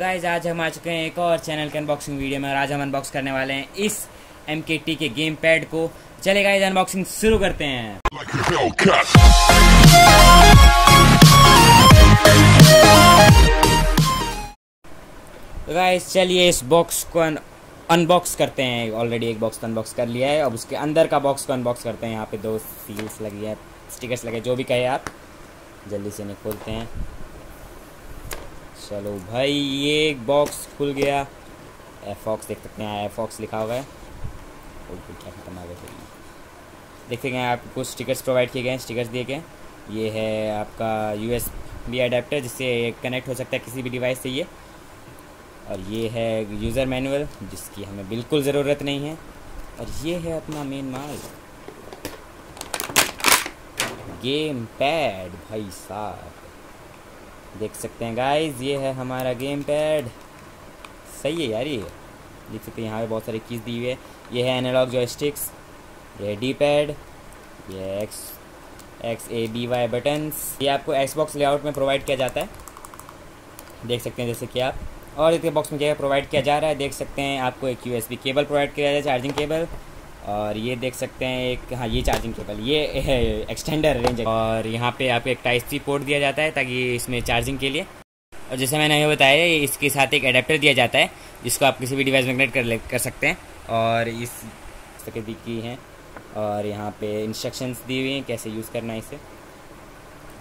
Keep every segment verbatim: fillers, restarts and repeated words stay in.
Guys आज हम आ चुके हैं एक और चैनल के अनबॉक्सिंग वीडियो में और आज हम अनबॉक्स करने वाले हैं इस एम के टी के गेम पैड को। चले गाइज अनबॉक्सिंग शुरू करते हैं। तो गाइज चलिए इस बॉक्स को अनबॉक्स करते हैं। ऑलरेडी एक बॉक्स अनबॉक्स कर लिया है, अब उसके अंदर का बॉक्स को अनबॉक्स करते हैं। यहाँ पे दो सील्स लगी है, स्टिकर्स लगे, जो भी कहे आप। जल्दी से इन्हें खोलते हैं। चलो भाई, ये बॉक्स खुल गया। EvoFox देख सकते हैं, EvoFox लिखा हुआ है। और क्या खत्म आ गया, देखते हैं। आपको स्टिकर्स प्रोवाइड किए गए हैं, स्टिकर्स दिए गए। ये है आपका यू एस बी अडेप्टर, जिससे कनेक्ट हो सकता है किसी भी डिवाइस से ये। और ये है यूज़र मैनुअल, जिसकी हमें बिल्कुल ज़रूरत नहीं है। और ये है अपना मेन माल, गेम पैड। भाई साहब देख सकते हैं गाइज, ये है हमारा गेम पैड। सही है यार, ये देख सकते हैं। यहाँ पे बहुत सारी चीज़ दी हुई है। ये है एनालॉग जॉयस्टिक्स, ये है डी पैड, ये है X X A B Y buttons. ये आपको एक्सबॉक्स लेआउट में प्रोवाइड किया जाता है, देख सकते हैं जैसे कि आप। और इसके बॉक्स में क्या प्रोवाइड किया जा रहा है देख सकते हैं। आपको एक U S B cable provide किया जा रहा है, चार्जिंग केबल। और ये देख सकते हैं एक, हाँ ये चार्जिंग केबल, ये है एक्सटेंडर रेंज। और यहाँ पे आपको एक टाइप सी पोर्ट दिया जाता है, ताकि इसमें चार्जिंग के लिए। और जैसे मैंने ये बताया, इसके साथ एक अडेप्टर दिया जाता है, जिसको आप किसी भी डिवाइस में कनेक्ट कर कर सकते हैं। और इस तकदी की हैं, और यहाँ पे इंस्ट्रक्शंस दी हुई हैं कैसे यूज़ करना है इसे।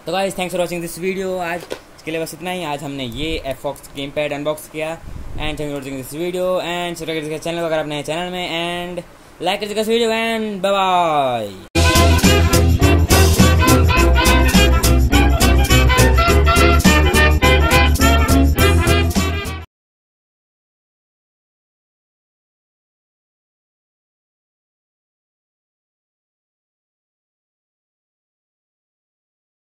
तो guys thanks for watching this video. आज के लिए बस इतना ही। आज हमने ये EvoFox गेम पैड अनबॉक्स किया। And thanks for watching this video and subscribe करिएगा चैनल को अगर आप नए चैनल में, एंड लाइक कर दीजिएगा वीडियो। And bye bye.